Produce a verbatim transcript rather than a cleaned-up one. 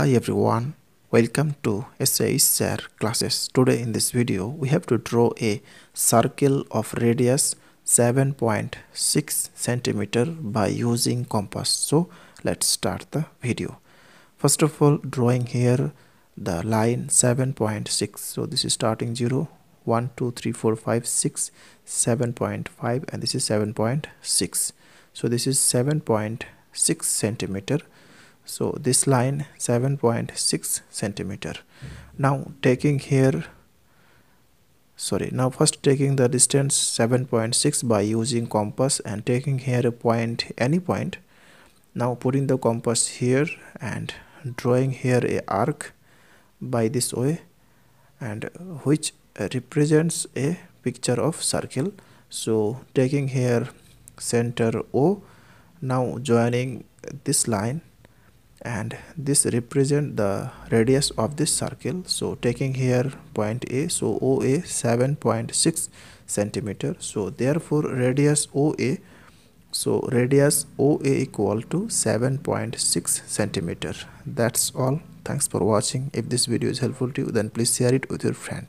Hi everyone, welcome to S H Sir Classes. Today in this video we have to draw a circle of radius seven point six centimeter by using compass. So let's start the video. First of all, drawing here the line seven point six. So this is starting zero, one, two, three, four, five, six, seven point five, and this is seven point six. So this is seven point six centimeter. So this line seven point six centimeter. Now taking here, sorry, now first taking the distance seven point six by using compass and taking here a point, any point. Now putting the compass here and drawing here a arc by this way, and which represents a picture of circle. So taking here center O, now joining this line, and this represent the radius of this circle. So taking here point A, so O A seven point six centimeter. So therefore radius O A, so radius O A equal to seven point six centimeter. That's all. Thanks for watching. If this video is helpful to you, then please share it with your friend.